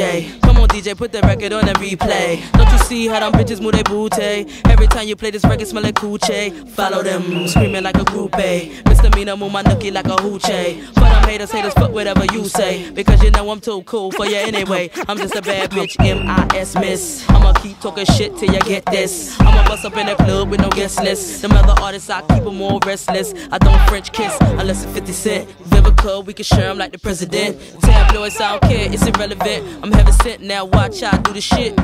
DJ. Come on, DJ, put the record on and replay. Don't you see how them bitches move their booty? Every time you play this record, smell like coochie. Follow them, screaming like a groupie. Misdemeanor, move my nookie like a hoochie. But I'm haters, fuck whatever you say. Because you know I'm too cool for you anyway. I'm just a bad bitch, M.I.S. miss. I'ma keep talking shit till you get this. I'ma bust up in that club with no guest list. Them other artists, I keep them all restless. I don't French kiss unless it's 50 Cent. Vivica, we can share them like the president. Tabloids, I don't care, it's irrelevant. I'm heaven sent, now watch how I do the shit.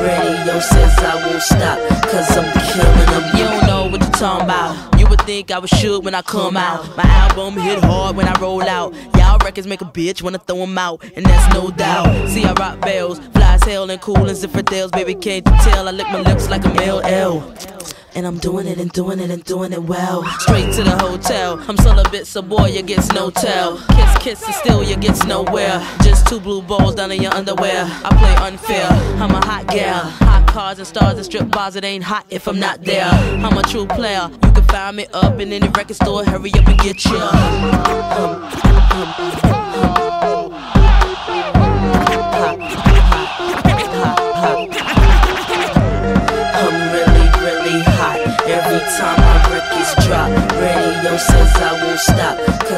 Radio says I won't stop, cause I'm killing them. You don't know what you're talking about. You would think I was shook when I come out. My album hit hard when I roll out. Y'all records make a bitch wanna throw them out, and that's no doubt. See, I rock bells, fly as hell and cool as infidels. Baby, can't you tell? I lick my lips like a LL. And I'm doing it and doing it and doing it well. Straight to the hotel. I'm celibate, so boy, you gets no tell. Kiss, kiss, and still you gets nowhere. Just two blue balls down in your underwear. I play unfair. I'm a hot gal. Hot cars and stars and strip bars. It ain't hot if I'm not there. I'm a true player. You can find me up in any record store. Hurry up and get ya. Every time my records drop, radio says I won't stop.